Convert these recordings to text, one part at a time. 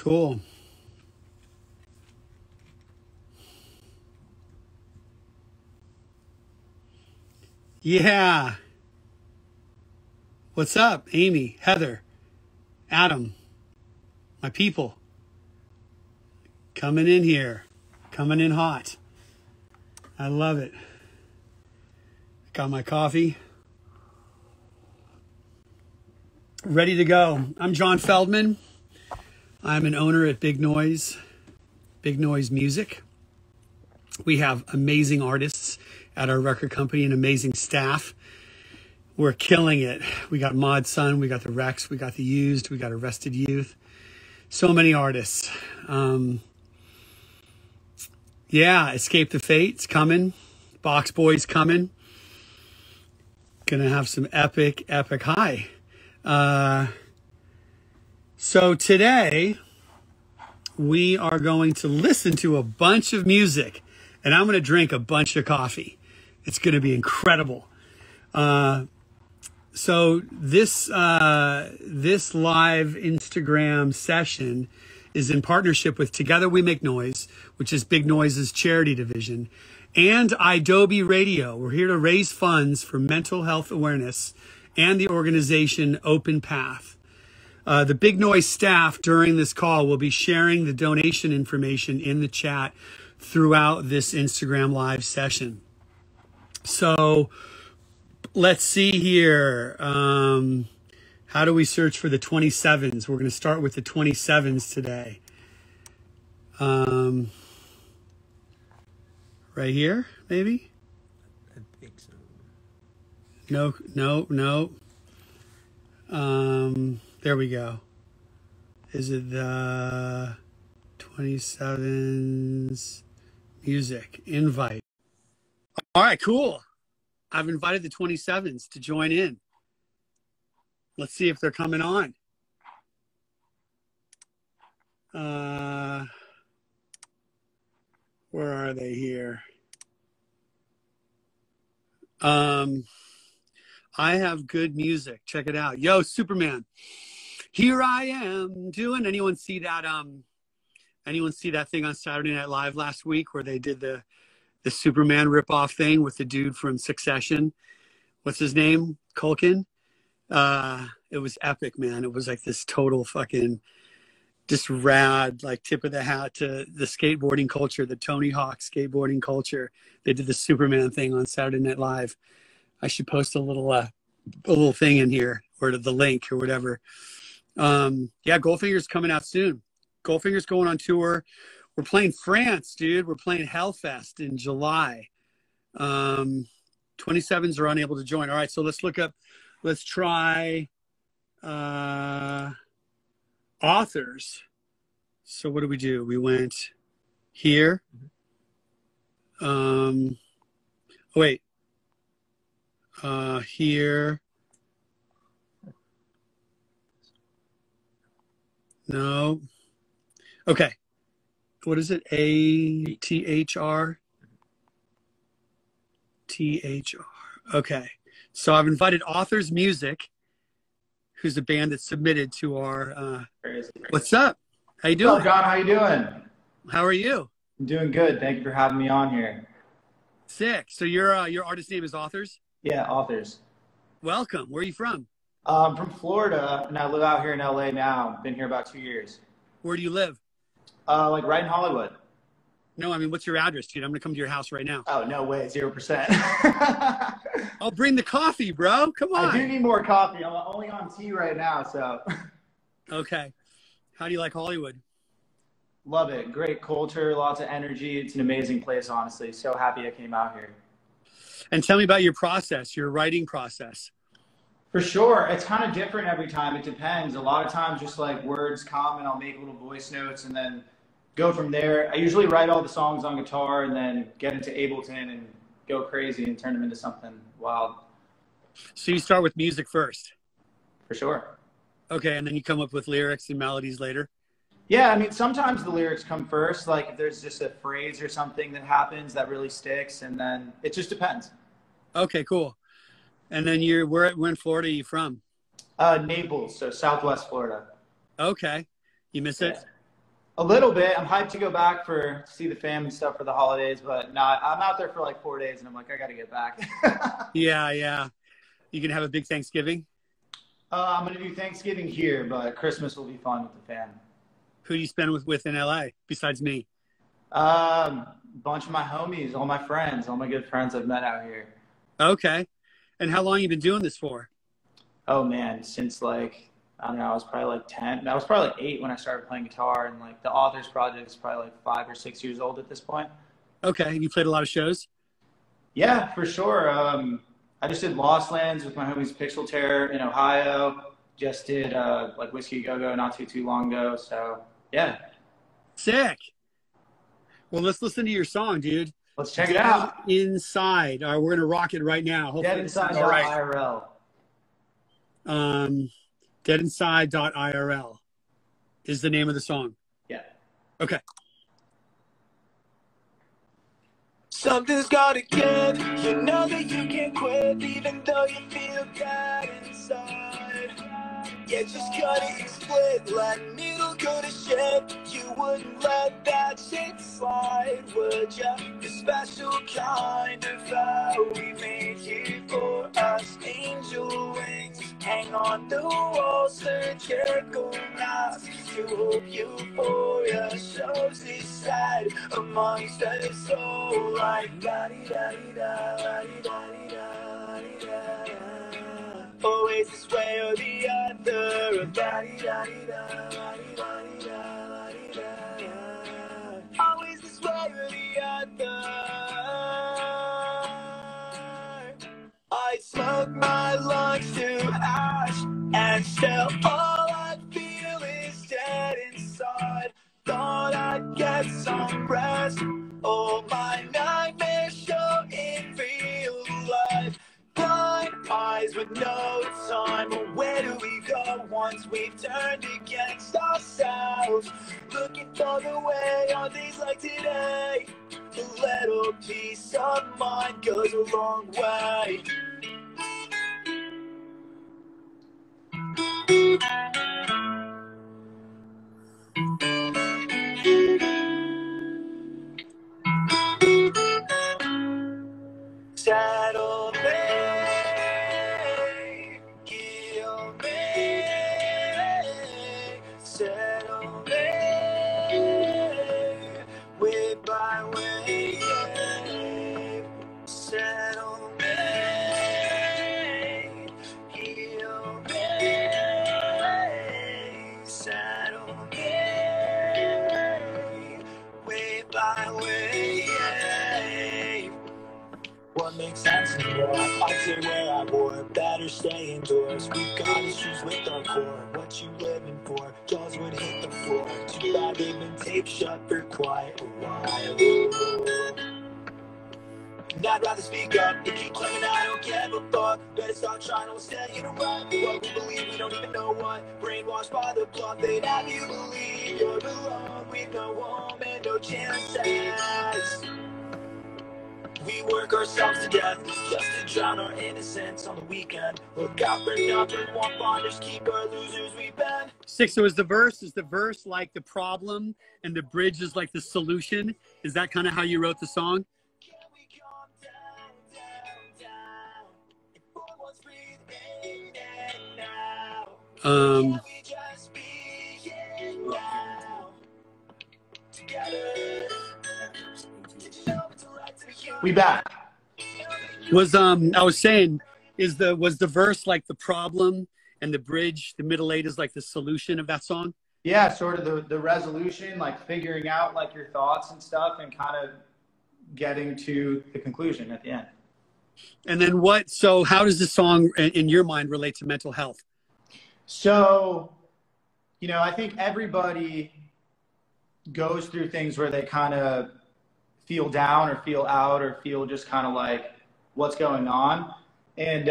Cool. Yeah. What's up, Amy, Heather, Adam, my people. Coming in here, coming in hot. I love it. Got my coffee. Ready to go. I'm John Feldmann. I'm an owner at Big Noise Music. We have amazing artists at our record company and amazing staff. We're killing it. We got Mod Sun, we got the Rex, we got the Used, we got Arrested Youth. So many artists. Yeah, Escape the Fate's coming. Box Boy's coming. Gonna have some epic high. So today we are going to listen to a bunch of music and I'm going to drink a bunch of coffee. It's going to be incredible. So this live Instagram session is in partnership with Together We Make Noise, which is Big Noise's charity division, and idobi Radio. We're here to raise funds for mental health awareness and the organization Open Path. The Big Noise staff during this call will be sharing the donation information in the chat throughout this Instagram live session. So let's see here. How do we search for the 27s? We're going to start with the 27s today. Right here, maybe? No. There we go. Is it the 27's music invite? All right, cool. I've invited the 27's to join in. Let's see if they're coming on. Where are they here? I have good music. Check it out. Yo, Superman. Here I am doing. Anyone see that thing on Saturday Night Live last week where they did the Superman ripoff thing with the dude from Succession? What's his name? Culkin. It was epic, man. It was like this total fucking just rad, like tip of the hat to the skateboarding culture, the Tony Hawk skateboarding culture. They did the Superman thing on Saturday Night Live. I should post a little thing in here or the link or whatever. Yeah, Goldfinger's coming out soon. Goldfinger's going on tour. We're playing France, dude. We're playing Hellfest in July. 27s are unable to join. All right, so let's look up. Let's try Authors. So what do? We went here. Oh, wait. Here. No. Okay. What is it? THR. Okay. So I've invited Authors Music, who's a band that submitted to our, what's up? How you doing? Hello, John. How you doing? How are you? I'm doing good. Thank you for having me on here. Sick. So your artist name is Authors? Yeah, Authors. Welcome. Where are you from? I'm from Florida, and I live out here in LA now. Been here about 2 years. Where do you live? Like right in Hollywood. No, I mean, what's your address, dude? I'm going to come to your house right now. Oh, no way. 0%. I'll bring the coffee, bro. Come on. I do need more coffee. I'm only on tea right now, so. Okay. How do you like Hollywood? Love it. Great culture, lots of energy. It's an amazing place, honestly. So happy I came out here. And tell me about your process, your writing process. For sure. It's kind of different every time. It depends. A lot of times just like words come and I'll make little voice notes and then go from there. I usually write all the songs on guitar and then get into Ableton and go crazy and turn them into something wild. So you start with music first? For sure. Okay. And then you come up with lyrics and melodies later? Yeah. I mean, sometimes the lyrics come first. Like if there's just a phrase or something that happens that really sticks, and then it just depends. Okay, cool. And then where in Florida are you from? Naples, so Southwest Florida. Okay. You miss it? A little bit. I'm hyped to go back to see the fam and stuff for the holidays, but not. I'm out there for like 4 days, and I'm like, I got to get back. Yeah. You gonna have a big Thanksgiving? I'm gonna do Thanksgiving here, but Christmas will be fun with the fam. Who do you spend with in LA besides me? Bunch of my homies, all my friends, all my good friends I've met out here. Okay. And how long have you been doing this for? Oh man, since like, I don't know, I was probably like 10. I was probably like 8 when I started playing guitar, and like the Authors project is probably like 5 or 6 years old at this point. Okay. You played a lot of shows? Yeah, for sure. I just did Lost Lands with my homies Pixel Terror in Ohio. Just did like Whiskey Go-Go not too long ago. So yeah. Sick. Well, let's listen to your song, dude. Let's check it out. Inside. All right, we're going to rock it right now. Hopefully deadinside.irl. Deadinside.irl is the name of the song. Yeah. Okay. Something's gotta give. You know that you can't quit, even though you feel dead inside. Yeah, just cut it, split like needle gonna shit. You wouldn't let that shit slide, would ya? The special kind of how we made you for us. Angel wings hang on the wall, circle knives to hope euphoria shows its side amongst us. So like da di da di da da di da di da di da. Always this way or the other. Da di da di da da di da di da di da. Always this way or the other. I smoke my lungs to ash, and still all I feel is dead inside. Thought I'd get some rest. All my nightmares show in real life. Blind eyes with no time. Where do we go once we've turned against ourselves? Looking for the way on days like today. A little peace of mind goes a long way. Saddle me, kill me, settle me, whip by wave, settle me, kill me, settle me, whip by wave. What makes sense in the world? I'd say where I wore. Better stay indoors. We've got issues with our core. What you living for? Jaws would hit the floor. Too bad they've been taped shut for quite a while. And I'd rather speak up. If you keep claiming I don't give a fuck, better start trying to stay in a rut. What we believe, we don't even know what. Brainwashed by the bluff, they'd have you believe you're alone. We've no home and no chances. We work ourselves to death just to drown our innocence on the weekend. Look out for nothing, want bonders, keep our losers, we bend. Six, so is the verse like the problem and the bridge is like the solution? Is that kind of how you wrote the song? Can we calm down? If for once breathe in and now. Can we just be here now? Together. We back. I was saying, was the verse like the problem and the bridge, the middle eight is like the solution of that song? Yeah, sort of the resolution, like figuring out like your thoughts and stuff and kind of getting to the conclusion at the end. And then so how does this song in your mind relate to mental health? So, you know, I think everybody goes through things where they kind of feel down or feel out or feel just kind of like what's going on. And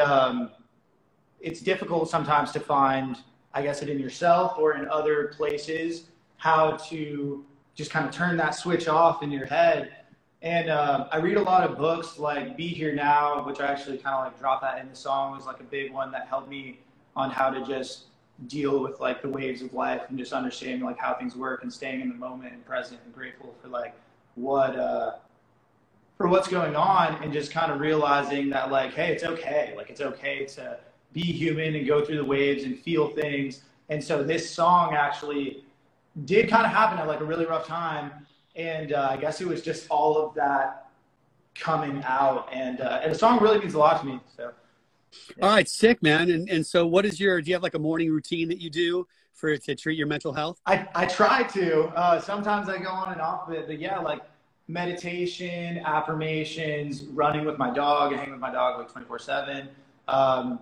it's difficult sometimes to find, I guess, it in yourself or in other places, how to just kind of turn that switch off in your head. And I read a lot of books like Be Here Now, which I actually kind of like dropped that in the song. It was like a big one that helped me on how to just deal with like the waves of life and just understanding like how things work and staying in the moment and present and grateful for like what for what's going on, and just kind of realizing that like, hey, it's okay, like it's okay to be human and go through the waves and feel things. And so this song actually did kind of happen at like a really rough time, and I guess it was just all of that coming out, and the song really means a lot to me. So yeah. All right, sick, man. And so what is your, do you have like a morning routine that you do for to treat your mental health? I try to, sometimes I go on and off of it, but yeah, like meditation, affirmations, running with my dog. I hang with my dog like 24/7. And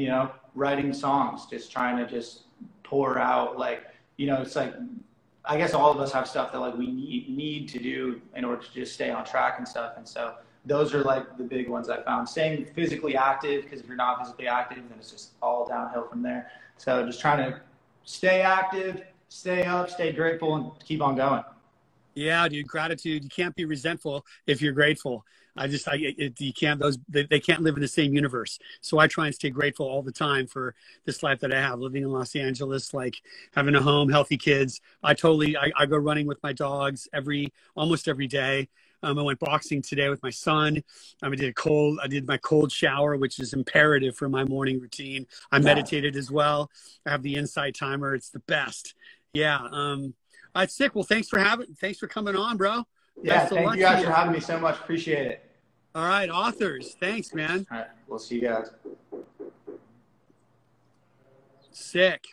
you know, writing songs, just trying to just pour out, like, you know, it's like, I guess all of us have stuff that like we need to do in order to just stay on track and stuff. And so those are like the big ones I found. Staying physically active, because if you're not physically active, then it's just all downhill from there. So just trying to stay active, stay up, stay grateful, and keep on going. Yeah, dude, gratitude. You can't be resentful if you're grateful. You can't, they can't live in the same universe. So I try and stay grateful all the time for this life that I have, living in Los Angeles, like having a home, healthy kids. I go running with my dogs almost every day. I went boxing today with my son. I did my cold shower, which is imperative for my morning routine. I meditated as well. I have the Insight timer. It's the best. Yeah. That's sick. Well, thanks for coming on, bro. Yeah, thank you guys for having me so much. Appreciate it. All right, Authors. Thanks, man. All right, we'll see you guys. Sick.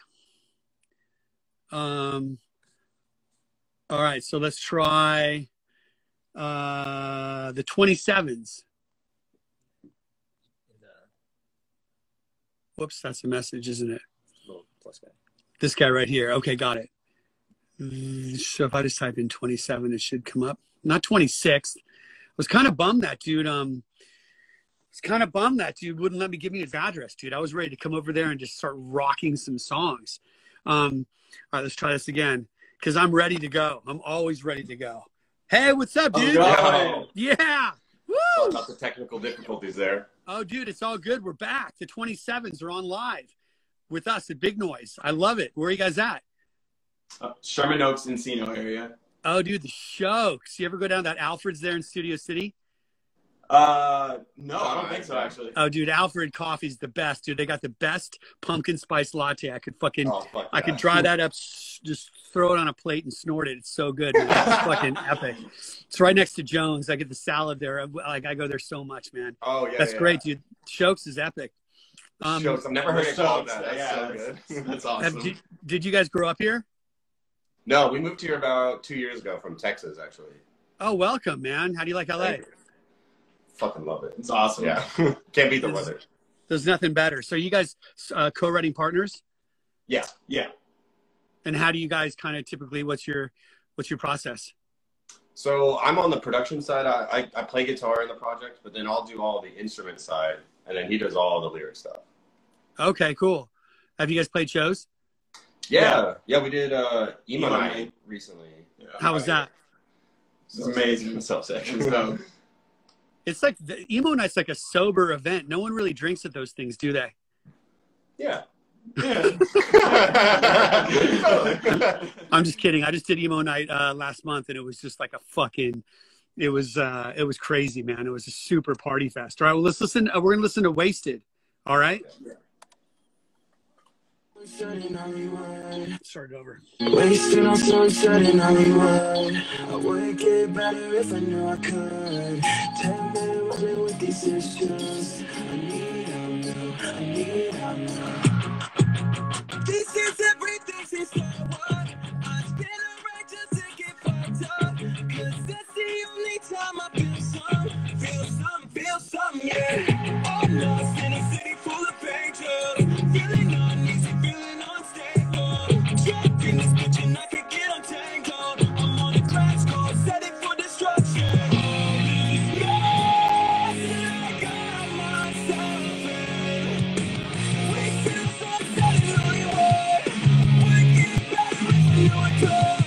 All right, so let's try the 27s. Whoops, that's a message, isn't it? This guy right here. Okay, got it. So if I just type in 27, it should come up. Not 26th. I was kind of bummed that dude. Wouldn't let me give me his address, dude. I was ready to come over there and just start rocking some songs. All right, let's try this again, because I'm ready to go. I'm always ready to go. Hey, what's up, dude? Oh, yeah. Woo! Sorry about the technical difficulties there. Oh, dude, it's all good. We're back. The 27s are on live with us at Big Noise. I love it. Where are you guys at? Sherman Oaks, Encino area. Oh, dude, the Shokes. You ever go down that Alfred's there in Studio City? No, I don't think so, actually. Oh, dude, Alfred Coffee's the best, dude. They got the best pumpkin spice latte. I could fucking, I could dry that up, just throw it on a plate and snort it. It's so good. It's fucking epic. It's right next to Jones. I get the salad there. Like, I go there so much, man. Oh, yeah. That's great, dude. Shokes is epic. Shokes. I've never heard it called that. That's so good. That's awesome. Did you guys grow up here? No, we moved here about 2 years ago from Texas, actually. Oh, welcome, man. How do you like LA? Fucking love it. It's awesome. Yeah. Can't beat the weather. There's nothing better. So you guys co-writing partners? Yeah. Yeah. And how do you guys kind of typically, what's your process? So I'm on the production side. I play guitar in the project, but then I'll do all the instrument side, and then he does all the lyric stuff. Okay, cool. Have you guys played shows? Yeah, yeah, we did Emo Night recently. Yeah. How was that? It was amazing. It's so sick. So. It's like the Emo Night's like a sober event. No one really drinks at those things, do they? Yeah. Yeah. I'm just kidding. I just did Emo Night last month, and it was just like a fucking. It was crazy, man. It was a super party fest. All right, well, let's listen. We're gonna listen to Wasted. All right. Yeah. Start it over. Wasted on sunset in Hollywood. I would get better if I knew I could. 10 men living with these issues. I need help now. I need help now. This is everything since I walk. I stand around just to get fucked up. 'Cause that's the only time I feel some. Feel some, feel some, yeah. I'm lost in a city full of angels. Feeling uneasy, feeling unstable. Trapped in this bitch and I could get untangled. I'm on a crash course, set it for destruction. All these mess I got myself in. Wasted on sunset in Hollywood. Would get better if I knew I could.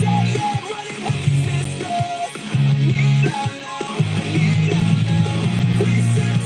Tired running with these sisters. I need out now, I need out now. Wasted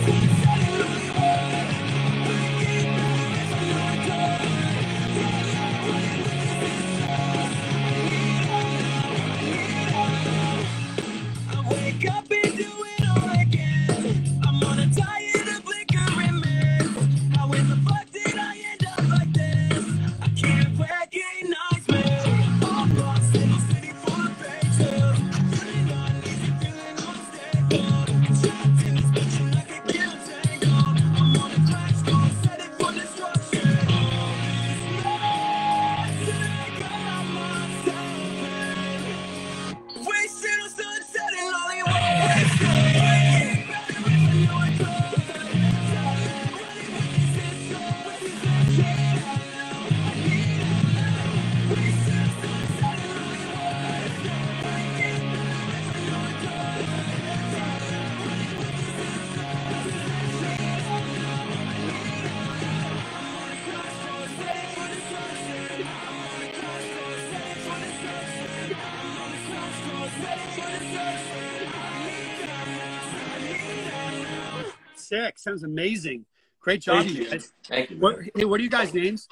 sick. Sounds amazing. Great job. Thank you. Thank you. What are you guys' names?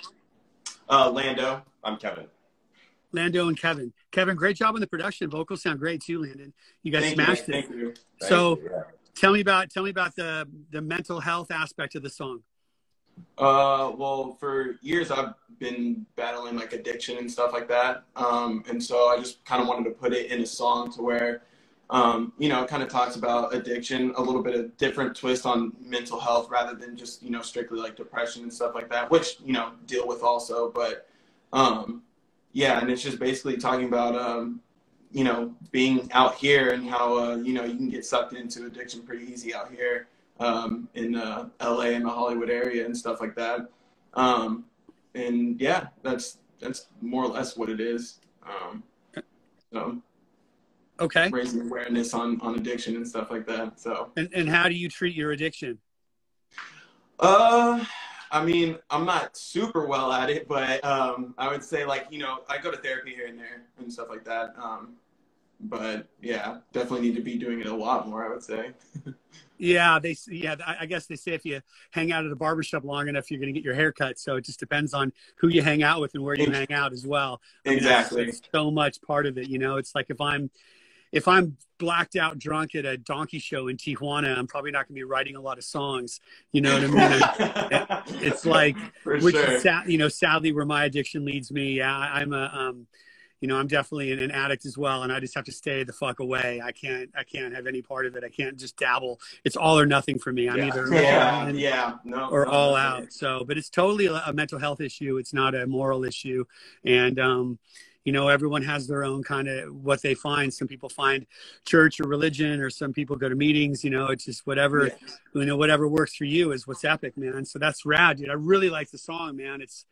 Lando. I'm Kevin. Lando and Kevin. Kevin, great job on the production. Vocals sound great too, Landon. You guys smashed it. Thank you. So tell me about the mental health aspect of the song. Well, for years I've been battling like addiction and stuff like that. And so I just kind of wanted to put it in a song to where, you know, it kind of talks about addiction, a little bit of different twist on mental health rather than just, you know, strictly like depression and stuff like that, which, you know, deal with also. But yeah, and it's just basically talking about, you know, being out here and how, you know, you can get sucked into addiction pretty easy out here. In LA and the Hollywood area and stuff like that. And yeah, that's more or less what it is. So okay. Raising awareness on addiction and stuff like that. So and how do you treat your addiction? I mean, I'm not super well at it, but I would say like, you know, I go to therapy here and there and stuff like that. But yeah, definitely need to be doing it a lot more, I would say. Yeah, I guess they say if you hang out at a barbershop long enough, you're going to get your hair cut. So it just depends on who you hang out with and where you hang out as well. Exactly. I mean, that's so much part of it, you know. It's like if I'm blacked out drunk at a donkey show in Tijuana, I'm probably not going to be writing a lot of songs. You know what I mean? It's like, you know, sadly where my addiction leads me. Yeah, you know, I'm definitely an addict as well, and I just have to stay the fuck away. I can't have any part of it. I can't just dabble. It's all or nothing for me. I'm either all in or all out. So, but it's totally a mental health issue. It's not a moral issue. And, you know, everyone has their own kind of what they find. Some people find church or religion, or some people go to meetings, you know, it's just whatever, you know, whatever works for you is what's epic, man. So that's rad, dude. I really like the song, man. It's,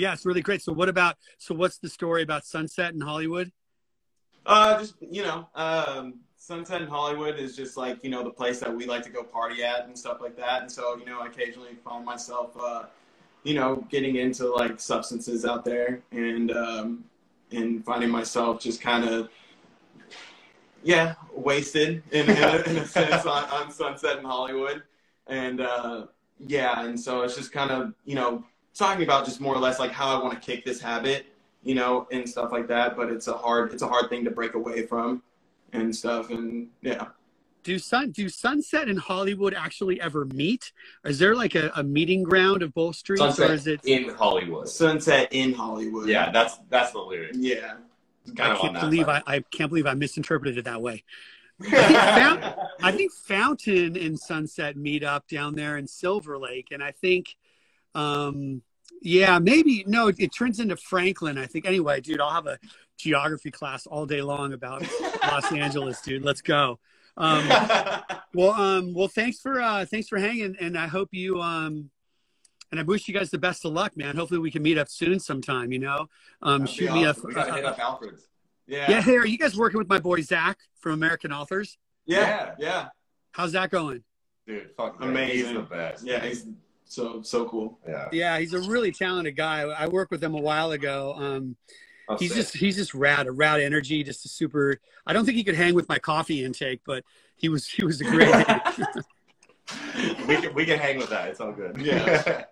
yeah, it's really great. So what's the story about Sunset in Hollywood? Just, you know, Sunset in Hollywood is just like, you know, the place that we like to go party at and stuff like that. And so, you know, I occasionally found myself, you know, getting into like substances out there and finding myself just kind of, yeah, wasted in a sense on Sunset in Hollywood. And yeah, and so it's just kind of, you know, talking about just more or less like how I want to kick this habit, you know, and stuff like that. But it's a hard thing to break away from and stuff. And yeah. Do Sunset and Hollywood actually ever meet? Is there like a meeting ground of both streets? Sunset or is it in Hollywood? Sunset in Hollywood. Yeah, that's the lyric. Yeah. I can't believe I misinterpreted it that way. I think Fountain and Sunset meet up down there in Silver Lake. And I think yeah, maybe. No, it turns into Franklin, I think. Anyway, dude, I'll have a geography class all day long about Los Angeles, dude. Let's go. Well, thanks for hanging. And I hope you, and I wish you guys the best of luck, man. Hopefully we can meet up soon sometime, you know, shoot me up. We gotta hit up Alfred's. Yeah. Yeah. Hey, are you guys working with my boy, Zach from American Authors? Yeah. Yeah. How's that going? Dude, fucking amazing. He's the best. Yeah. He's so cool. Yeah. Yeah, he's a really talented guy. I worked with him a while ago. He's just rad, a rad energy, just a super. I don't think he could hang with my coffee intake, but he was a great. we can hang with that. It's all good. Yeah.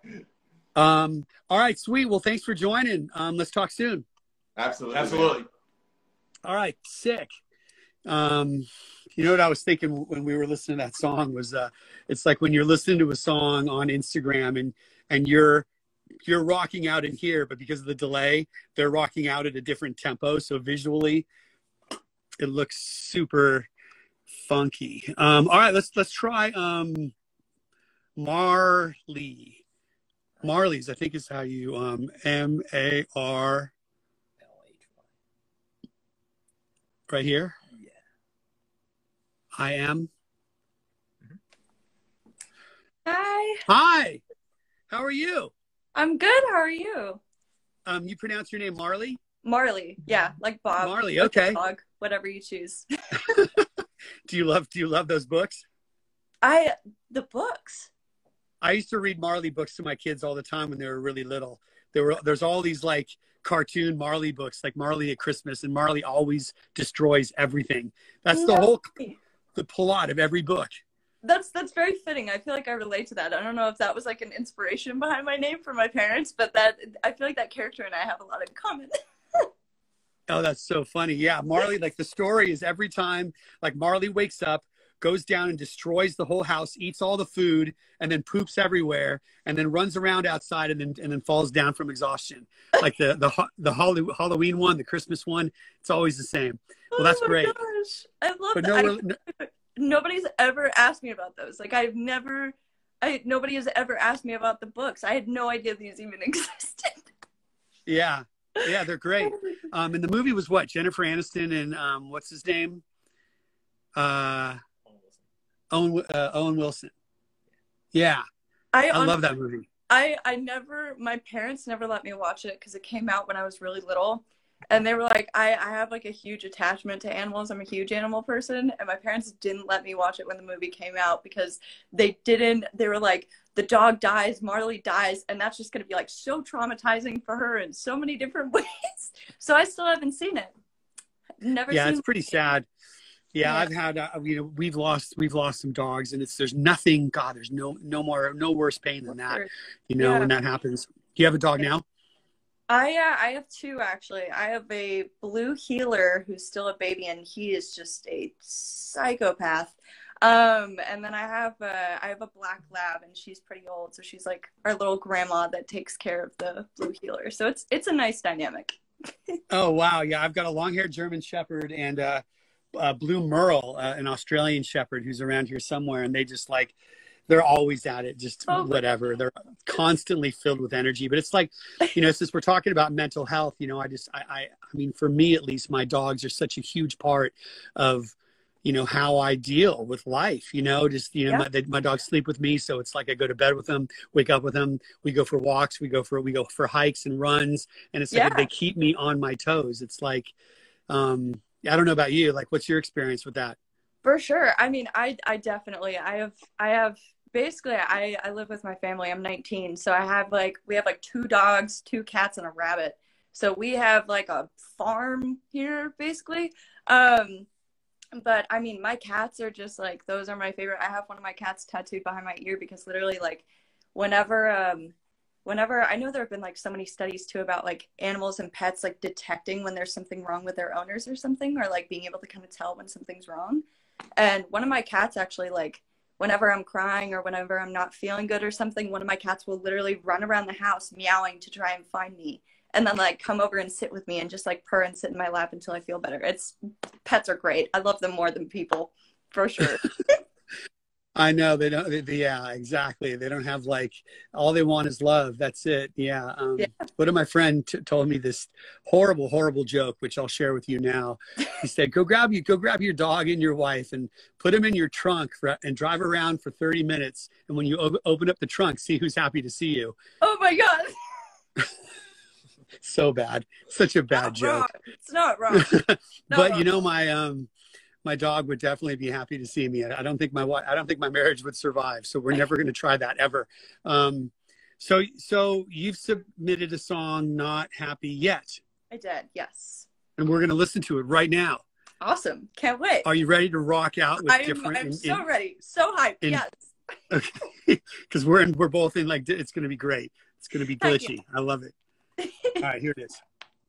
All right, sweet. Well, thanks for joining. Let's talk soon. Absolutely. All right, sick. You know what I was thinking when we were listening to that song was, it's like when you're listening to a song on Instagram and you're rocking out in here, but because of the delay, they're rocking out at a different tempo. So visually it looks super funky. All right, let's try, Marlhy. Marley's, I think is how you, M-A-R right here. I am. Hi. Hi. How are you? I'm good. How are you? You pronounce your name Marlhy? Marlhy. Yeah, like Bob. Marlhy. Okay. Dog, whatever you choose. Do you love those books? The books. I used to read Marlhy books to my kids all the time when they were really little. There's all these like cartoon Marlhy books, like Marlhy at Christmas, and Marlhy always destroys everything. That's the whole plot of every book. That's very fitting. I feel like I relate to that. I don't know if that was like an inspiration behind my name for my parents, but that I feel like that character and I have a lot in common. Oh, that's so funny. Yeah, Marlhy, like the story is every time, like Marlhy wakes up, goes down and destroys the whole house, eats all the food, and then poops everywhere, and then runs around outside and then falls down from exhaustion. Like the Halloween one, the Christmas one, it's always the same. Well, that's great. Gosh. I love but that. Nobody's ever asked me about those. Like nobody has ever asked me about the books. I had no idea these even existed. Yeah. Yeah, they're great. And the movie was what? Jennifer Aniston and what's his name? Owen Wilson. Yeah. I love that movie. My parents never let me watch it because it came out when I was really little. And they were like, I have like a huge attachment to animals. I'm a huge animal person. And my parents didn't let me watch it when the movie came out because they were like, the dog dies, Marlhy dies. And that's just going to be like so traumatizing for her in so many different ways. So I still haven't seen it. Yeah, it's pretty sad. Yeah, I've had, we've lost some dogs, and there's nothing, God, there's no worse pain than that, you know, when that happens. Do you have a dog now? I have two, actually. I have a blue heeler who's still a baby, and he is just a psychopath. And then I have a black lab, and she's pretty old, so she's like our little grandma that takes care of the blue heeler. So it's a nice dynamic. Oh, wow. Yeah, I've got a long-haired German shepherd and Blue Merle, an Australian shepherd who's around here somewhere, and they just like, they're always at it, just whatever. They're constantly filled with energy. But it's like, you know, since we're talking about mental health, you know, I mean, for me at least, my dogs are such a huge part of, you know, how I deal with life, you know, just, you know, my dogs sleep with me. So it's like I go to bed with them, wake up with them. We go for walks. We go for hikes and runs. And it's like they keep me on my toes. It's like, I don't know about you. Like, what's your experience with that? For sure. I mean, I have basically, I live with my family. I'm 19. So we have two dogs, two cats, and a rabbit. So we have like a farm here basically. But I mean, my cats are just like, those are my favorite. I have one of my cats tattooed behind my ear because literally like whenever I know there have been like so many studies too about like animals and pets like detecting when there's something wrong with their owners or something, or like being able to kind of tell when something's wrong. And one of my cats actually, like whenever I'm crying or whenever I'm not feeling good or something, one of my cats will literally run around the house meowing to try and find me, and then like come over and sit with me and just like purr and sit in my lap until I feel better. Pets are great. I love them more than people, for sure. I know they don't. Yeah, exactly. They don't have like, all they want is love. That's it. Yeah. One of my friend told me this horrible, horrible joke, which I'll share with you now. He said, "Go grab your dog and your wife and put them in your trunk and drive around for 30 minutes. And when you open up the trunk, see who's happy to see you." Oh my God. So bad. Such a bad joke. It's not wrong. But you know, my dog would definitely be happy to see me. I don't think my marriage would survive. So we're never going to try that ever. So you've submitted a song, Not Happy Yet. I did, yes. And we're going to listen to it right now. Awesome! Can't wait. Are you ready to rock out with different? I'm so ready, so hyped. Yes. Okay, because we're both in like, it's going to be great. It's going to be glitchy. I love it. All right, here it is.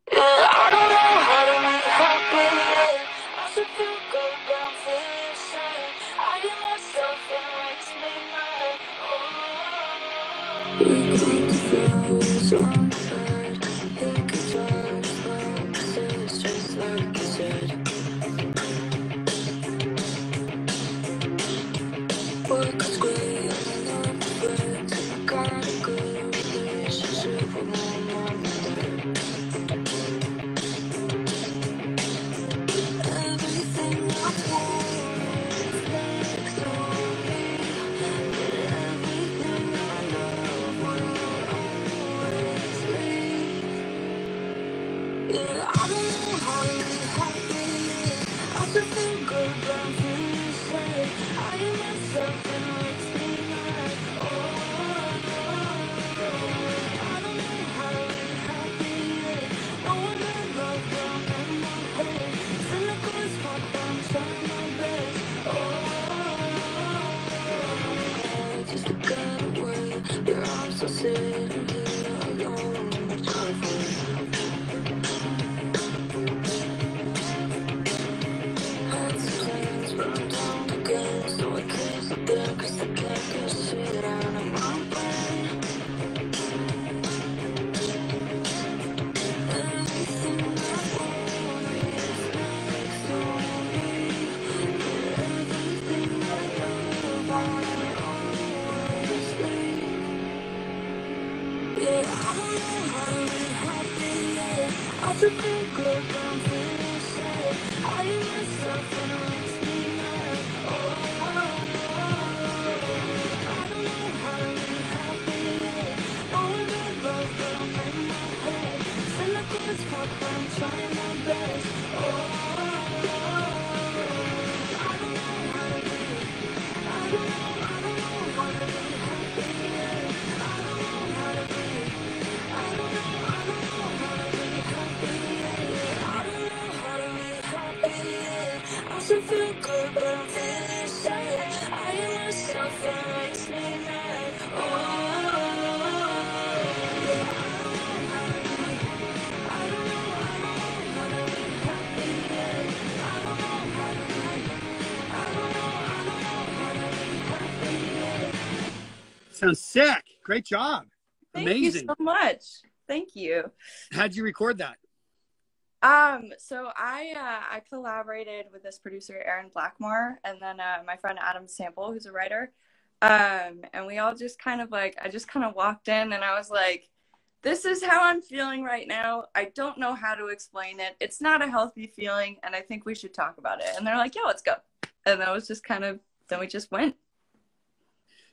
I am myself and I Sounds sick. Great job. Amazing. Thank you so much. Thank you. How'd you record that? So I collaborated with this producer, Aaron Blackmore, and then my friend Adam Sample, who's a writer. And we all just kind of like, I just kind of walked in and I was like, this is how I'm feeling right now. I don't know how to explain it. It's not a healthy feeling. And I think we should talk about it. And they're like, yeah, let's go. And that was just kind of, then we just went.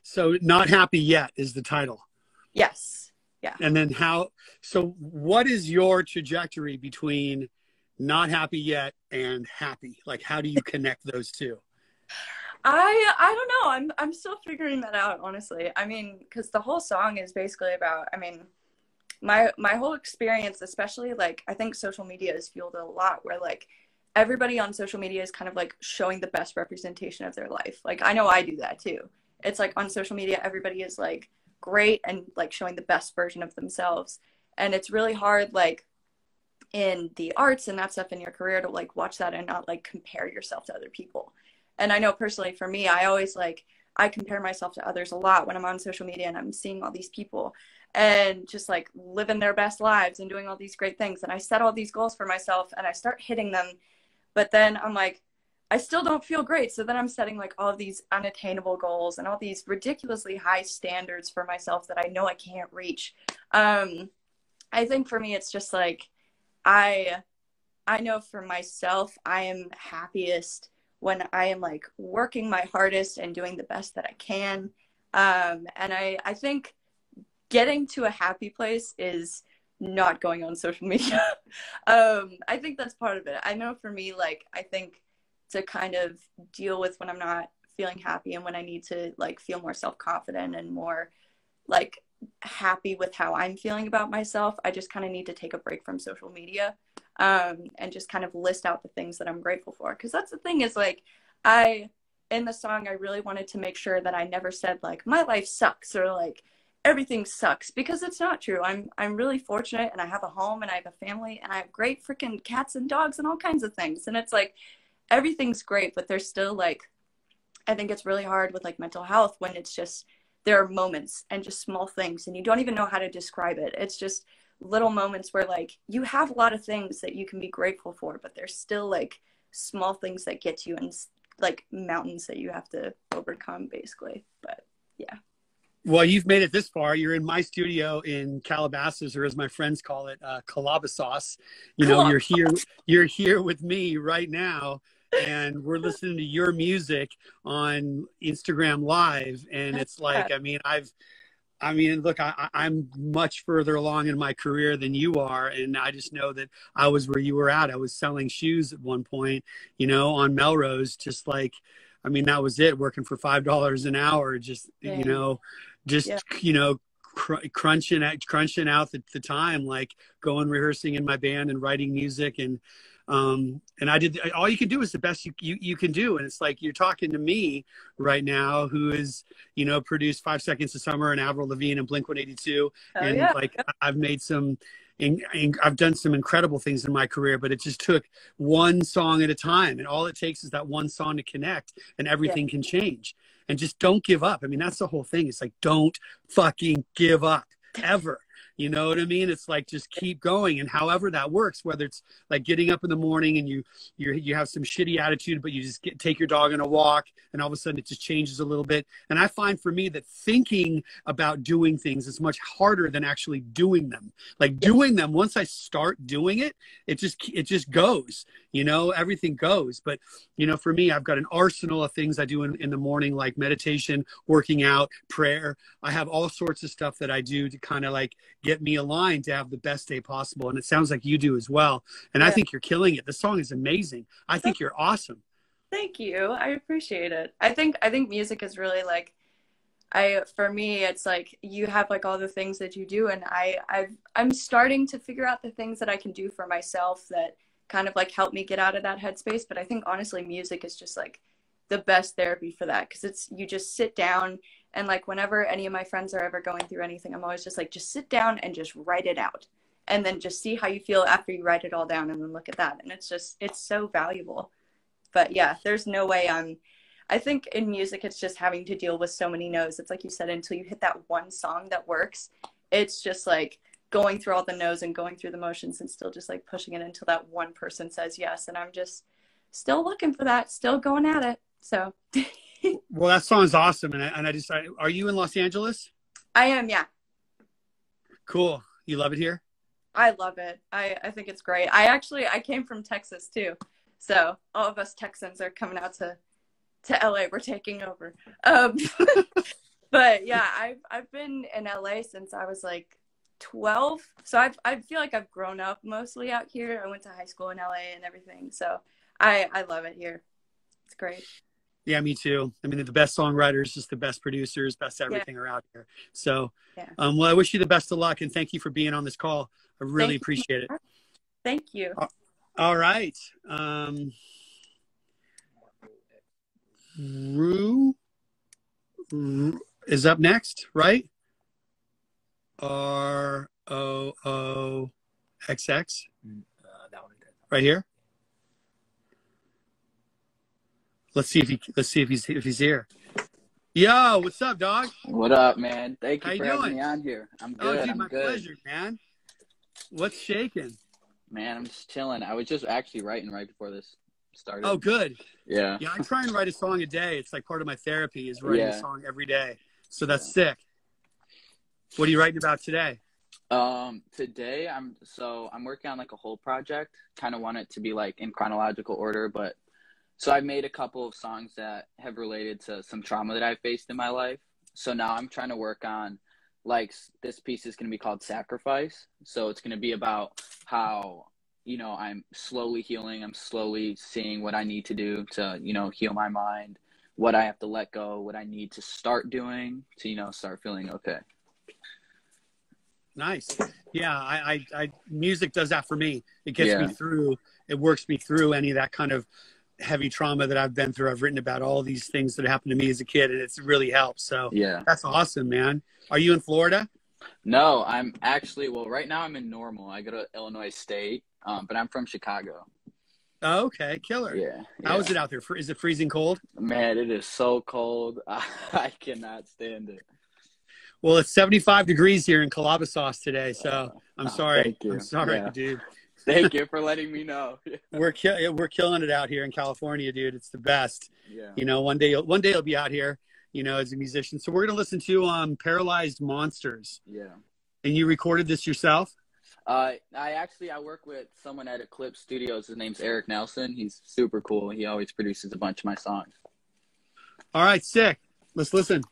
So Not Happy Yet is the title. Yes. Yeah. And then how, so what is your trajectory between Not Happy Yet and happy? Like, how do you connect those two? I don't know. I'm still figuring that out, honestly. I mean, because the whole song is basically about, I mean, my whole experience, especially like, I think social media has fueled a lot where like everybody on social media is kind of like showing the best representation of their life. Like, I know I do that too. It's like on social media, everybody is like great and like showing the best version of themselves. And it's really hard, like in the arts and that stuff in your career to like watch that and not like compare yourself to other people. And I know personally for me, I always like, I compare myself to others a lot when I'm on social media and I'm seeing all these people and just like living their best lives and doing all these great things. And I set all these goals for myself and I start hitting them, but then I'm like, I still don't feel great. So then I'm setting like all of these unattainable goals and all these ridiculously high standards for myself that I know I can't reach. I think for me, it's just like, I know for myself, I am happiest when I am like working my hardest and doing the best that I can. And I think getting to a happy place is not going on social media. I think that's part of it. I know for me, like, I think to kind of deal with when I'm not feeling happy and when I need to like feel more self-confident and more like happy with how I'm feeling about myself. I just kind of need to take a break from social media and just kind of list out the things that I'm grateful for. Cause that's the thing is like, in the song, I really wanted to make sure that I never said like, my life sucks or like everything sucks because it's not true. I'm really fortunate and I have a home and I have a family and I have great freaking cats and dogs and all kinds of things. And it's like, everything's great, but there's still like, I think it's really hard with like mental health when it's just, there are moments and just small things and you don't even know how to describe it. It's just little moments where like, you have a lot of things that you can be grateful for, but there's still like small things that get you and like mountains that you have to overcome basically, but yeah. Well, you've made it this far. You're in my studio in Calabasas, or as my friends call it, Calabasas. You know, you're here with me right now. And we're listening to your music on Instagram Live. And it's like, I mean, look, I'm much further along in my career than you are. And I just know that I was where you were at. I was selling shoes at one point, you know, on Melrose, just like, I mean, that was it, working for $5 an hour, just, dang, you know, just, yeah, you know, crunching out the time, like going rehearsing in my band and writing music. And I did, all you can do is the best you can do. And it's like, you're talking to me right now, who is, you know, produced 5 Seconds of Summer and Avril Lavigne and Blink-182. Oh, and yeah, like, I've made some, and I've done some incredible things in my career, but it just took one song at a time. And all it takes is that one song to connect and everything, yeah, can change. And just don't give up. I mean, that's the whole thing. It's like, don't fucking give up ever. You know what I mean? It's like, just keep going. And however that works, whether it's like getting up in the morning and you have some shitty attitude, but you just take your dog on a walk and all of a sudden it just changes a little bit. And I find for me that thinking about doing things is much harder than actually doing them. Like doing them, once I start doing it, it just goes, you know, everything goes. But, you know, for me, I've got an arsenal of things I do in the morning, like meditation, working out, prayer. I have all sorts of stuff that I do to kind of like get me aligned to have the best day possible. And it sounds like you do as well. And yeah. I think you're killing it. The song is amazing. I think you're awesome. Thank you. I appreciate it. I think music is really like, for me, it's like you have like all the things that you do. And I'm starting to figure out the things that I can do for myself that kind of like help me get out of that headspace. But I think honestly, music is just like the best therapy for that. Cause it's, you just sit down. And like whenever any of my friends are ever going through anything, I'm always just like, just sit down and just write it out. And then just see how you feel after you write it all down and then look at that. And it's just, it's so valuable. But yeah, there's no way I think in music, it's just having to deal with so many no's. It's like you said, until you hit that one song that works, it's just like going through all the no's and going through the motions and still just like pushing it until that one person says yes. And I'm just still looking for that, still going at it. So. Well, that song's awesome. And I are you in Los Angeles? I am, yeah. Cool. You love it here? I love it. I think it's great. I came from Texas too. So all of us Texans are coming out to LA. We're taking over. But yeah, I've been in LA since I was like 12. So I feel like I've grown up mostly out here. I went to high school in LA and everything. So I love it here. It's great. Yeah, me too. I mean, the best songwriters, just the best producers, best everything are out here. So, yeah. Well, I wish you the best of luck and thank you for being on this call. I really appreciate it. Thank you. All right. Roo is up next, right? ROOXX. That one right here. Let's see if he's here. Yo, what's up, dog? What up, man? Thank you for having me on here. I'm good. Oh, dude, my pleasure, man. What's shaking? Man, I'm just chilling. I was just actually writing right before this started. Oh, good. Yeah. Yeah, I try and write a song a day. It's like part of my therapy is writing a song every day. So that's sick. What are you writing about today? Today I'm working on like a whole project. Kind of want it to be like in chronological order, but. So I've made a couple of songs that have related to some trauma that I've faced in my life. So now I'm trying to work on, like, this piece is going to be called Sacrifice. So it's going to be about how, you know, I'm slowly healing. I'm slowly seeing what I need to do to, you know, heal my mind, what I have to let go, what I need to start doing to, you know, start feeling okay. Nice. Yeah, I music does that for me. It gets me through. It works me through any of that kind of heavy trauma that I've been through. I've written about all these things that happened to me as a kid and it's really helped. So yeah, that's awesome, man. Are you in Florida? No, I'm actually, well, right now I'm in Normal. I go to Illinois State, but I'm from Chicago. Oh, okay. Killer. Yeah. How is it out there? Is it freezing cold? Man, it is so cold. I cannot stand it. Well, it's 75 degrees here in Calabasas today. So I'm sorry. I'm sorry, dude. Thank you for letting me know. We're killing it out here in California, dude. It's the best. Yeah. You know, one day you'll be out here, you know, as a musician. So we're gonna listen to Paralyzed Monsters. Yeah. And you recorded this yourself? I work with someone at Eclipse Studios. His name's Eric Nelson. He's super cool. He always produces a bunch of my songs. All right, sick. Let's listen.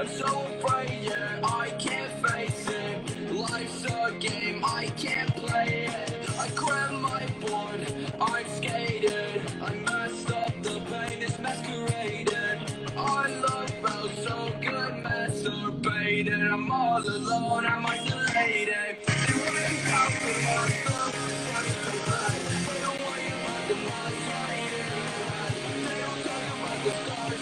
I'm so afraid, yeah, I can't face it. Life's a game, I can't play it. I grabbed my board, I skated. I messed up, the pain is masqueraded. I love felt so good, masturbated. I'm all alone, I'm isolated. They wake up with my stuff, they don't want you like the money. They don't talk about the stars.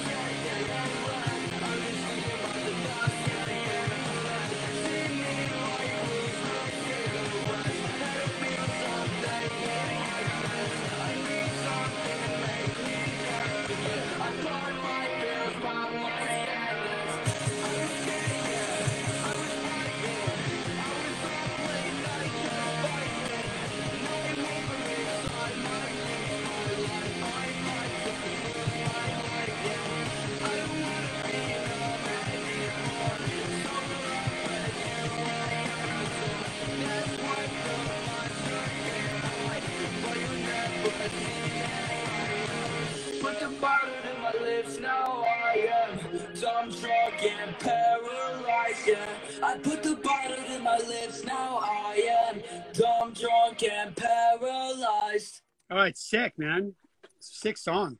Now I am dumbstruck and paralyzed, yeah. I put the bottle in my lips, now I am dumb, drunk, and paralyzed. All right, sick, man. Sick song.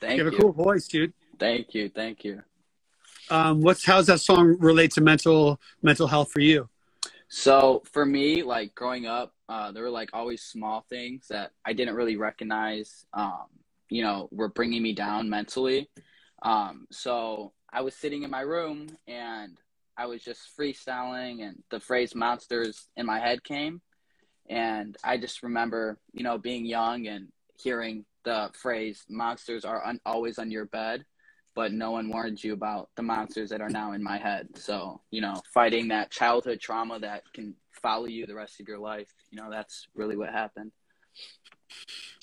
Thank you. You have a cool voice, dude. Thank you, thank you. How's that song relate to mental health for you? So for me, like growing up, there were like always small things that I didn't really recognize, you know, were bringing me down mentally. So I was sitting in my room and I was just freestyling and the phrase monsters in my head came. And I just remember, you know, being young and hearing the phrase monsters are always on your bed, but no one warned you about the monsters that are now in my head. So, you know, fighting that childhood trauma that can follow you the rest of your life. You know, that's really what happened.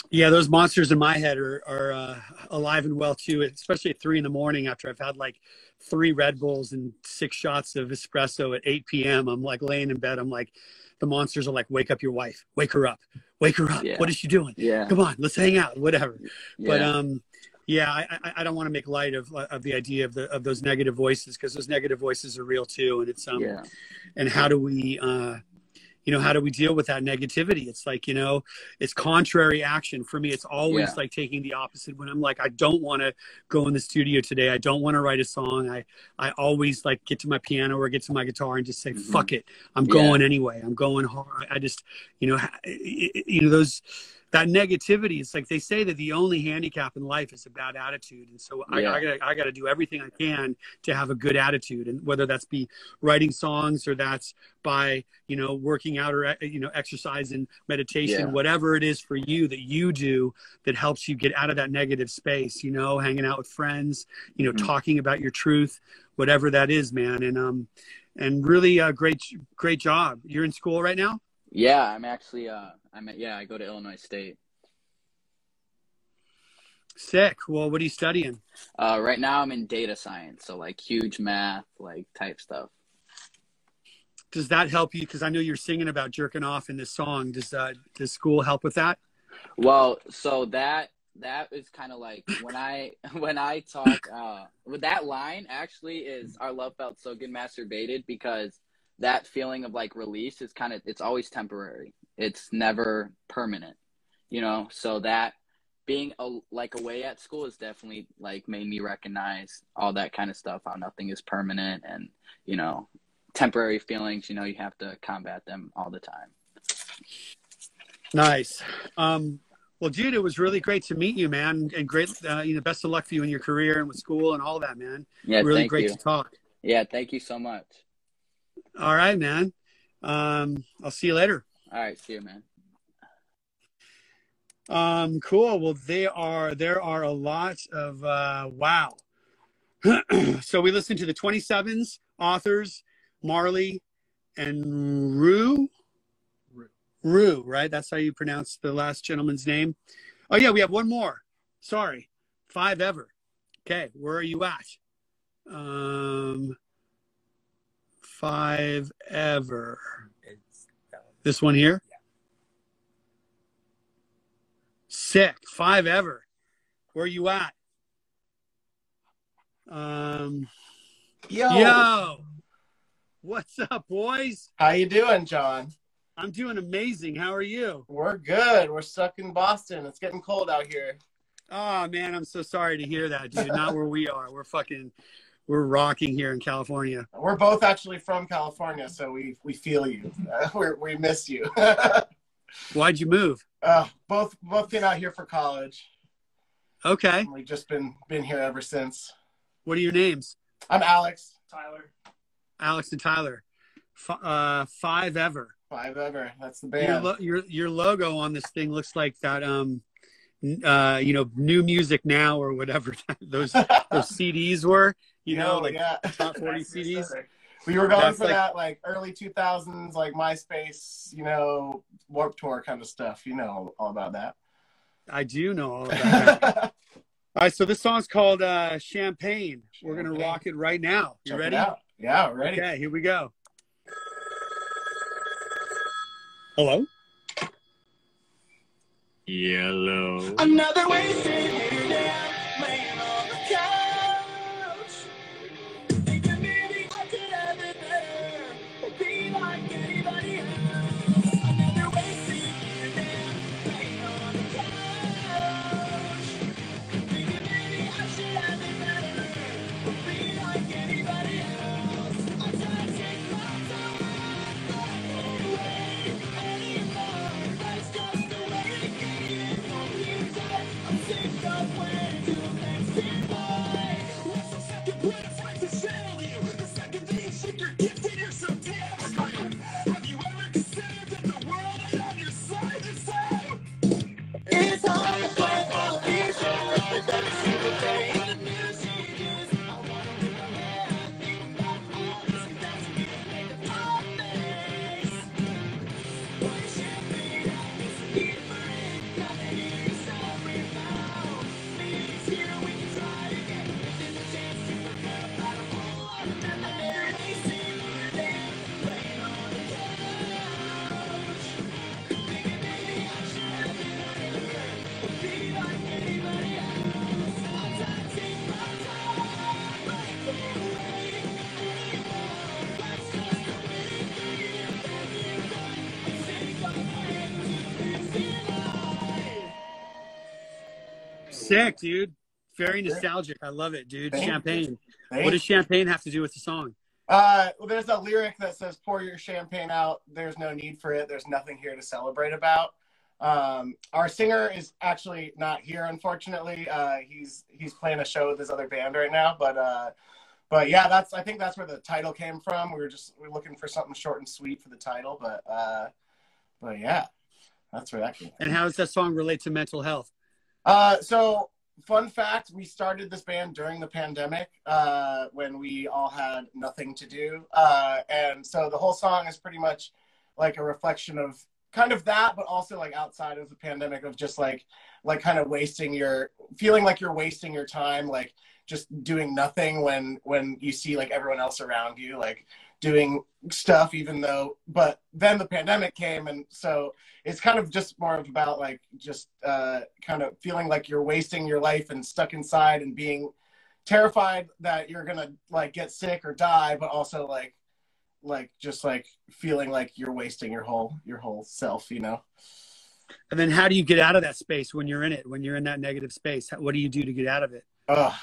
Yeah, those monsters in my head are alive and well too, especially at 3 in the morning after I've had like 3 Red Bulls and 6 shots of espresso at 8 p.m. I'm like laying in bed. I'm like, the monsters are like, wake up your wife, wake her up, wake her up. Yeah. What is she doing? Yeah. Come on, let's hang out, whatever. Yeah. But yeah, I don't want to make light of the idea of those negative voices, because those negative voices are real too, and it's yeah. And how do we you know, how do we deal with that negativity? It's like, you know, it's contrary action. For me, it's always yeah. like taking the opposite. When I'm like, I don't want to go in the studio today. I don't want to write a song. I always like get to my piano or get to my guitar and just say, mm-hmm. fuck it. I'm yeah. going anyway. I'm going hard. I just, you know, that negativity, it's like they say that the only handicap in life is a bad attitude. And so yeah. I got to do everything I can to have a good attitude. And whether that's be writing songs or that's by, you know, working out or, you know, exercise and meditation, yeah. whatever it is for you that you do that helps you get out of that negative space, you know, hanging out with friends, you know, mm-hmm. talking about your truth, whatever that is, man. And really great job. You're in school right now? Yeah, I'm actually, I go to Illinois State. Sick. Well, what are you studying? Right now I'm in data science. So like huge math, like type stuff. Does that help you? Cause I know you're singing about jerking off in this song. Does school help with that? Well, so that is kind of like when I talk, with that line actually is our love felt so good masturbated, because that feeling of like release is kind of, it's always temporary. It's never permanent, you know? So that being away at school has definitely like made me recognize all that kind of stuff, how nothing is permanent and, you know, temporary feelings, you know, you have to combat them all the time. Nice. Well, dude, it was really great to meet you, man. And great, you know, best of luck for you in your career and with school and all that, man. Yeah, really great to talk. Yeah. Thank you so much. All right, man. I'll see you later. All right. See you, man. Cool. Well, there are a lot of, wow. So we listened to the 27s, Authors, Marlhy, and Rue, right? That's how you pronounce the last gentleman's name. Oh yeah. We have one more. Sorry. Five Ever. Okay. Where are you at? Five Ever. This one here? Yeah. Sick. Five Ever. Where you at? Yo! What's up, boys? How you doing, John? I'm doing amazing. How are you? We're good. We're stuck in Boston. It's getting cold out here. Oh, man, I'm so sorry to hear that, dude. Not where we are. We're rocking here in California. We're both actually from California, so we feel you. We miss you. Why'd you move? Both came out here for college. Okay. And we've just been here ever since. What are your names? I'm Alex. Tyler. Alex and Tyler. Five Ever. Five Ever. That's the band. Your logo on this thing looks like that. You know, New Music Now or whatever those CDs were. You know, like top 40 CDs. We were going for that like early 2000s, like MySpace, you know, Warped Tour kind of stuff. You know all about that. I do know all about that. All right, so this song's called Champagne. We're gonna rock it right now. You ready? Yeah, we're ready. Okay, here we go. Hello? Yellow. Another wasted minute, laying on the couch. Thinking maybe I could have it better. I'd be like anybody else. Another wasted minute, laying on the couch. Thinking maybe I should have it better. I'd be like anybody else. I'm trying to take my time away anymore. That's just the way it goes. Sick, dude. Very nostalgic. I love it, dude. Champagne. What does champagne have to do with the song? Well, there's a lyric that says, pour your champagne out. There's no need for it. There's nothing here to celebrate about. Our singer is actually not here, unfortunately. He's playing a show with his other band right now. But yeah, I think that's where the title came from. We were looking for something short and sweet for the title. But yeah, that's where that came from. And how does that song relate to mental health? So fun fact, we started this band during the pandemic, when we all had nothing to do. And so the whole song is pretty much like a reflection of kind of that, but also like outside of the pandemic of just like kind of feeling like you're wasting your time, like just doing nothing when you see like everyone else around you, like doing stuff, but then the pandemic came. And so it's kind of just more about like, just kind of feeling like you're wasting your life and stuck inside and being terrified that you're going to like get sick or die, but also like feeling like you're wasting your whole self, you know? And then how do you get out of that space when you're in it, when you're in that negative space? What do you do to get out of it?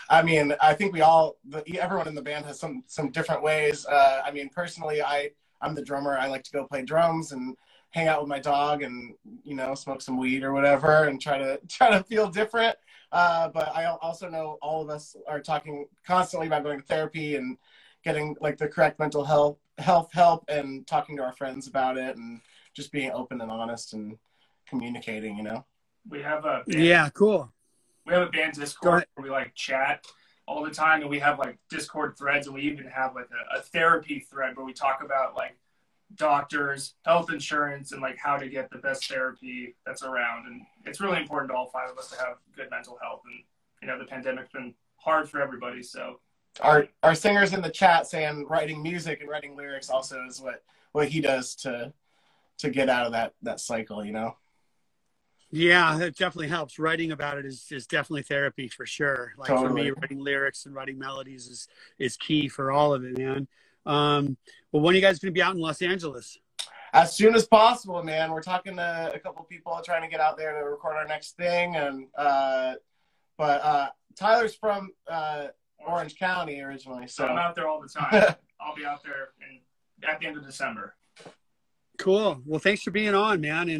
I mean, I think everyone in the band has some different ways. I mean, personally, I'm the drummer. I like to go play drums and hang out with my dog and, you know, smoke some weed or whatever and try to feel different. But I also know all of us are talking constantly about going to therapy and getting like the correct mental health help and talking to our friends about it and just being open and honest and communicating, you know? We have a band. Yeah, cool. We have a band Discord where we like chat all the time, and we have like Discord threads, and we even have like a therapy thread where we talk about like doctors, health insurance, and like how to get the best therapy that's around. And it's really important to all five of us to have good mental health. And you know, the pandemic's been hard for everybody. So our singer's in the chat saying writing music and writing lyrics also is what he does to get out of that cycle, you know. Yeah, it definitely helps. Writing about it is definitely therapy for sure. Like totally. For me, writing lyrics and writing melodies is key for all of it, man. Well, when are you guys going to be out in Los Angeles? As soon as possible, man. We're talking to a couple people trying to get out there to record our next thing. And but Tyler's from Orange County originally. So I'm out there all the time. I'll be out there at the end of December. Cool. Well, thanks for being on, man.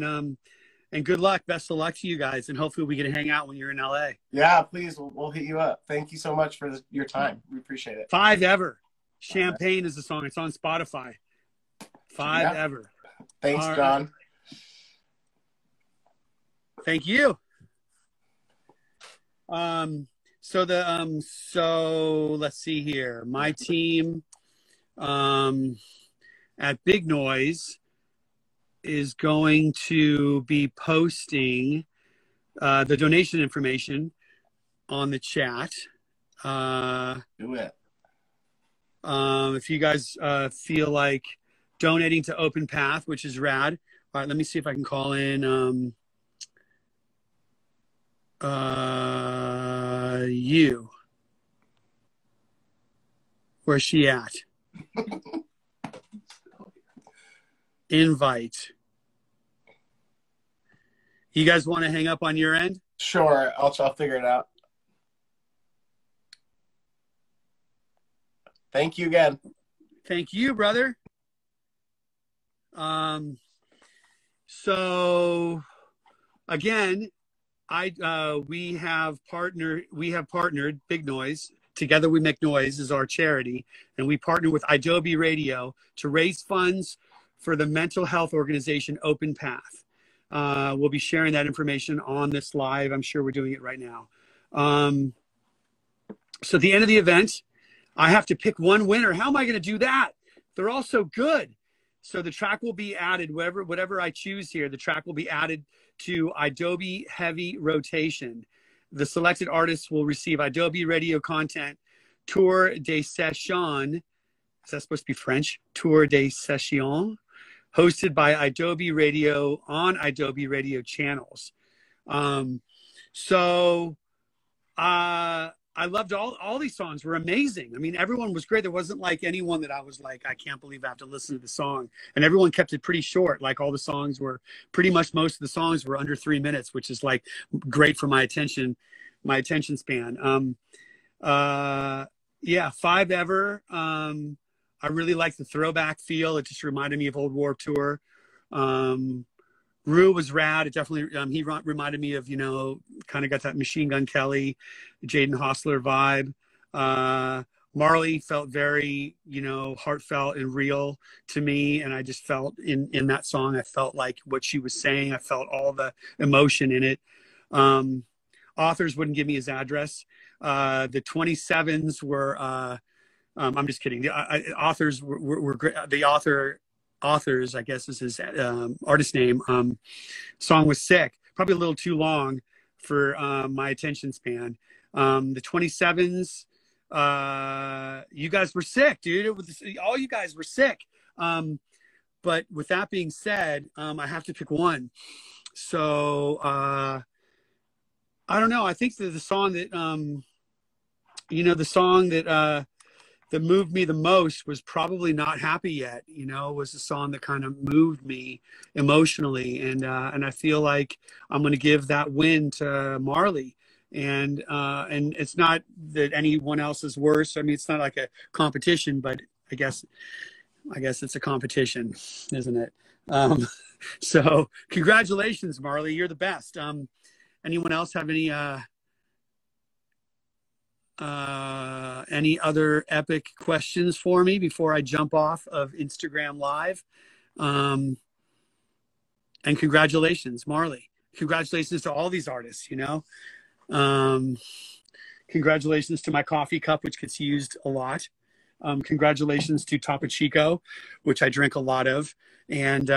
And good luck. Best of luck to you guys. And hopefully we can hang out when you're in LA. Yeah, please. We'll hit you up. Thank you so much for your time. We appreciate it. Five Ever. Champagne is the song. It's on Spotify. Five Ever. Thanks, John. Thank you. So let's see here. My team at Big Noise is going to be posting the donation information on the chat. Do it. If you guys feel like donating to Open Path, which is rad. All right, let me see if I can call in. You. Where's she at? Invite. You guys want to hang up on your end? Sure, I'll figure it out. Thank you again. Thank you, brother. So again, we have partnered Big Noise. Together We Make Noise is our charity, and we partner with idobi Radio to raise funds for the mental health organization Open Path. We'll be sharing that information on this live. I'm sure we're doing it right now. So at the end of the event, I have to pick one winner. How am I going to do that? They're all so good. So the track will be added, whatever I choose here, the track will be added to idobi Heavy Rotation. The selected artists will receive idobi Radio content, Tour de Session. Is that supposed to be French? Tour de Session, hosted by idobi Radio on idobi Radio channels. I loved all these songs were amazing. I mean, everyone was great. There wasn't like anyone that I was like, I can't believe I have to listen to the song. And everyone kept it pretty short. Like all the songs were pretty much, most of the songs were under 3 minutes, which is like great for my attention span. Yeah. Five Ever. I really like the throwback feel. It just reminded me of old Warped Tour. Rue was rad. It definitely, he reminded me of, you know, kind of got that Machine Gun Kelly, Jaden Hostler vibe. Marlhy felt very, you know, heartfelt and real to me. And I just felt in that song, I felt like what she was saying. I felt all the emotion in it. Authors wouldn't give me his address. The 27s were, I'm just kidding. Authors were great. The Authors, I guess is his artist name. Song was sick, probably a little too long for my attention span. The 27s, you guys were sick, dude. It was, all you guys were sick. But with that being said, I have to pick one. So I don't know. I think that the song that, you know, the song that, that moved me the most was probably Not Happy Yet, you know, was the song that kind of moved me emotionally. And I feel like I'm going to give that win to Marlhy. And it's not that anyone else is worse. I mean, it's not like a competition, but I guess it's a competition, isn't it? So congratulations, Marlhy, you're the best. Anyone else have any other epic questions for me before I jump off of Instagram Live? And congratulations, Marlhy. Congratulations to all these artists, you know. Congratulations to my coffee cup, which gets used a lot. Congratulations to Topo Chico, which I drink a lot of. And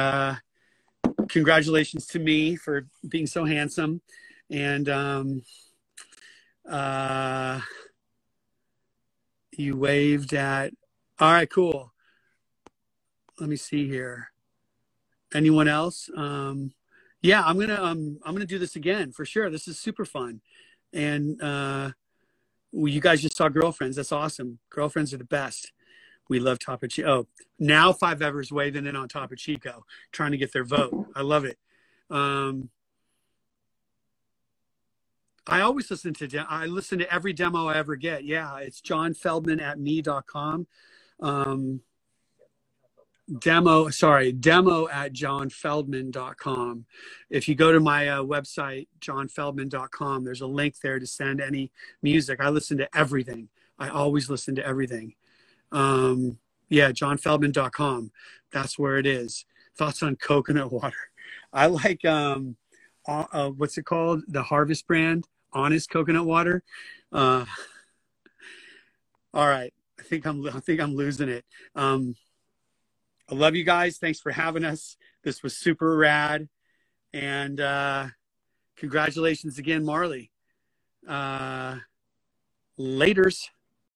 congratulations to me for being so handsome. And you waved at. All right, cool. Let me see here. Anyone else? Yeah, I'm gonna do this again for sure. This is super fun, and you guys just saw Girlfriends. That's awesome. Girlfriends are the best. We love Topo Chico. Oh, now Five Ever's waving in on Topo Chico, trying to get their vote. I love it. I always listen to every demo I ever get. Yeah, it's johnfeldman@me.com. Demo@johnfeldman.com. If you go to my website, johnfeldman.com, there's a link there to send any music. I listen to everything. I always listen to everything. Yeah, johnfeldman.com. That's where it is. Thoughts on coconut water. I like, what's it called? The Harvest brand, Honest Coconut Water. All right. I think I'm losing it. I love you guys. Thanks for having us. This was super rad. And congratulations again, Marlhy. Laters.